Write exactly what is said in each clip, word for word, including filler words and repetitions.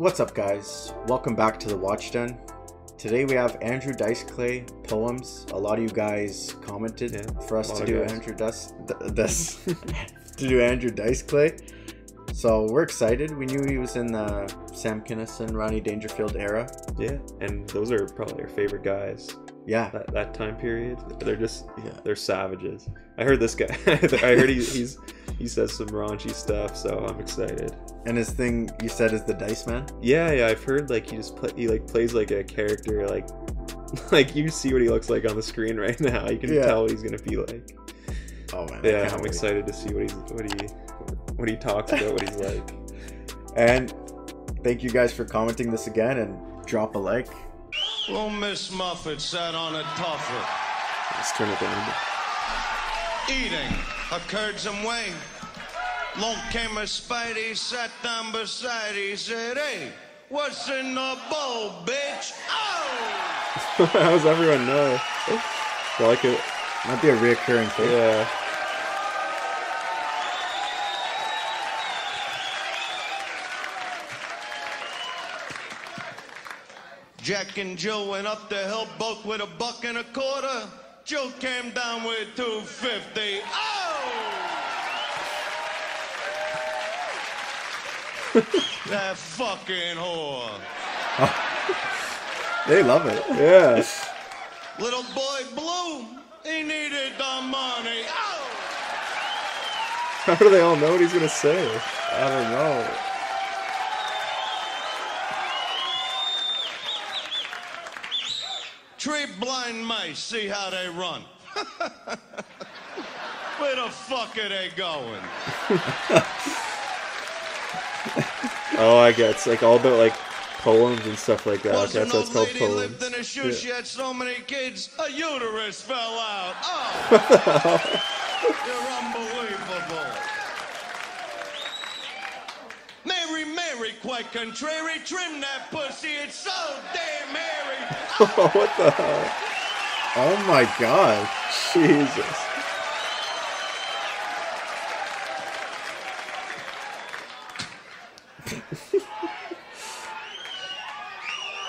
What's up, guys? Welcome back to The Watch Den. Today we have Andrew Dice Clay poems. A lot of you guys commented yeah, for us to do guys. Andrew Dice to do Andrew Dice Clay. So we're excited. We knew he was in the Sam Kinnison, Ronnie Dangerfield era. Yeah, and those are probably our favorite guys. Yeah, that, that time period. They're just yeah. they're savages. I heard this guy. I heard he, he's. He says some raunchy stuff, so I'm excited. And his thing you said is the Diceman? Yeah, yeah, I've heard like he just play, he like plays like a character, like like you see what he looks like on the screen right now. You can yeah. tell what he's gonna be like. Oh man! Yeah, I'm wait. excited to see what he's what he what he talks about, what he's like. And thank you guys for commenting this again and drop a like. Well, Miss Muffet sat on a tougher. Let's turn it down. Eating occurred some way. Long came a spidey, sat down beside, he said, "Hey, what's in the bowl, bitch?" Oh! How does everyone know? I like it. Might be a reoccurring thing. Yeah. Jack and Jill went up the hill, both with a buck and a quarter. Jill came down with two fifty. Oh! That fucking whore. Oh. They love it. Yeah. Little boy Blue, he needed the money. Oh! How do they all know what he's gonna say? I don't know. Three blind mice, see how they run. Where the fuck are they going? Oh, I guess like all about like poems and stuff like that. Wasn't That's what's called poems. Lived in a shoe. Yeah. She had so many kids, a uterus fell out. Oh, you're unbelievable. Mary, Mary, quite contrary, trim that pussy. It's so damn hairy. Oh, what the hell? Oh my God, Jesus.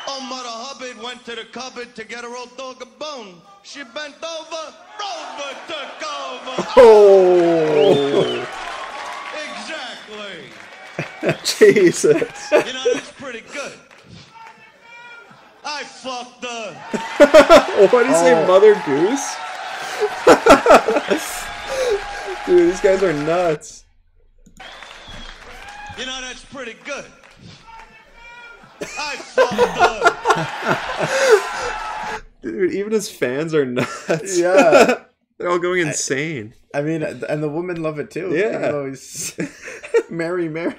Oh, Mother Hubbard went to the cupboard to get her old dog a bone. She bent over, Rover took over. Oh. Exactly. Jesus. You know, that's pretty good. I fucked up. What do you oh. say, Mother Goose? Dude, these guys are nuts. You know, that's pretty good. I fucked up. Dude, even his fans are nuts. Yeah. They're all going insane. I, I mean, and the women love it too. Yeah. He's Mary, Mary.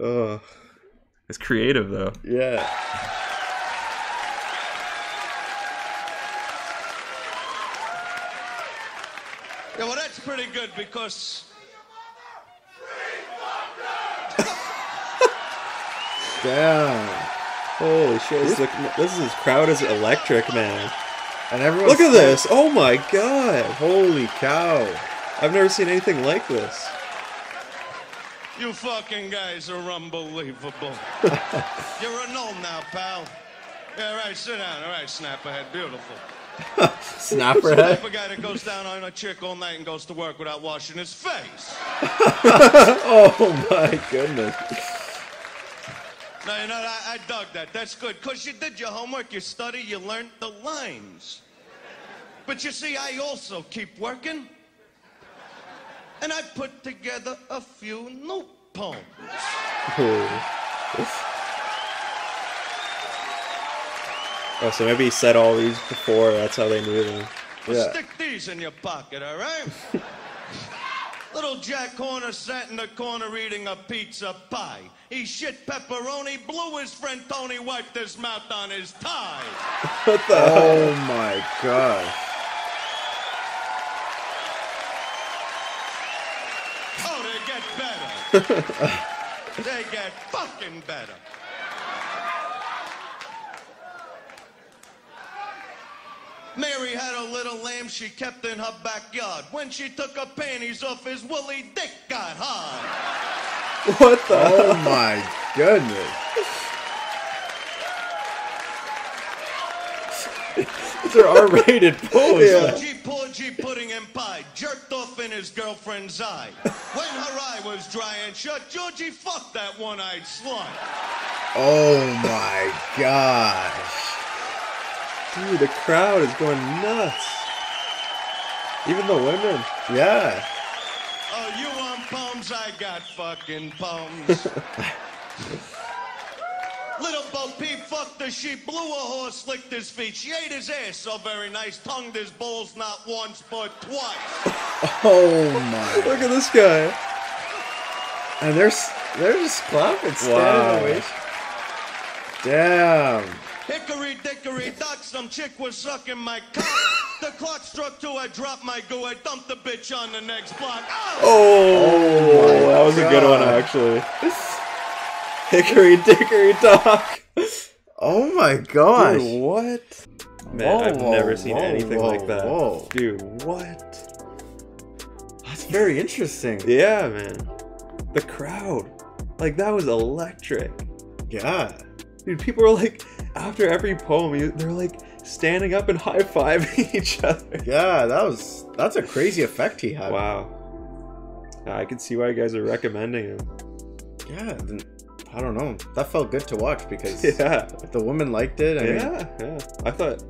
Oh. It's creative, though. Yeah. Yeah, well, that's pretty good because... Damn. Holy shit. This, look, this is crowd is electric, man. And everyone. Look at this. Oh, my God. Holy cow. I've never seen anything like this. You fucking guys are unbelievable. You're a gnome now, pal. Yeah, all right, sit down. All right, snapperhead, beautiful. Snapperhead? The type of guy that goes down on a chick all night and goes to work without washing his face. Oh, my goodness. No, you know, I, I dug that. That's good, because you did your homework, you studied, you learned the lines. But you see, I also keep working. And I put together a few new poems. Oh, so maybe he said all these before. That's how they knew them. Well, yeah. Stick these in your pocket, all right? Little Jack Horner sat in the corner eating a pizza pie. He shit pepperoni, blew his friend Tony, wiped his mouth on his tie. What the hell? Oh, my God. They get fucking better. Mary had a little lamb she kept in her backyard. When she took her panties off, his woolly dick got hard. What the? Oh my goodness. It's an R rated pose. Yeah. G-Porgy pudding and pie jerked off in his girlfriend's eye. When her eye was dry and shut, Georgie fucked that one-eyed slime. Oh my gosh. Dude, the crowd is going nuts. Even the women. Yeah. Oh, you want poems? I got fucking poems. Little Bo Peep fucked the sheep, blew a horse, licked his feet. She ate his ass so very nice, tongued his balls not once but twice. Oh my! Look at this guy. And they're they're just clapping. Wow. Damn. Hickory dickory dock, some chick was sucking my cock. The clock struck two, I dropped my goo, I dumped the bitch on the next block. Oh, oh, oh that was God. a good one actually. Hickory dickory dock. Oh my gosh. Dude, what? Man, whoa, I've never whoa, seen whoa, anything whoa, like that. Whoa. Dude, what? That's very interesting. Yeah, man. The crowd. Like, that was electric. Yeah. Dude, people were like, after every poem, they're like standing up and high-fiving each other. Yeah, that was, that's a crazy effect he had. Wow. I can see why you guys are recommending him. Yeah, I don't know. That felt good to watch because yeah. the woman liked it. I yeah, mean, yeah. I thought.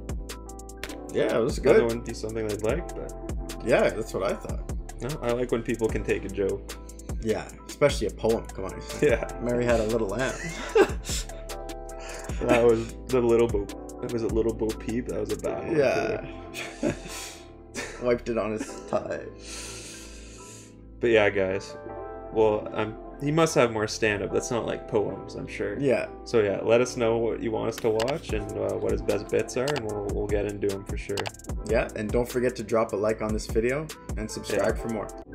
Yeah, it was good. I thought it would be something they'd like, but. Yeah, that's what I thought. No, I like when people can take a joke. Yeah, especially a poem. Come on. Yeah. Mary Had a Little Lamb. That was the little Bo. That was a Little Bo Peep. That was a bad one. Yeah. Wiped it on his tie. But yeah, guys. Well, I'm. He must have more stand-up. That's not like poems, I'm sure. Yeah. So yeah, let us know what you want us to watch and uh, what his best bits are, and we'll, we'll get into them for sure. Yeah, and don't forget to drop a like on this video and subscribe yeah. for more.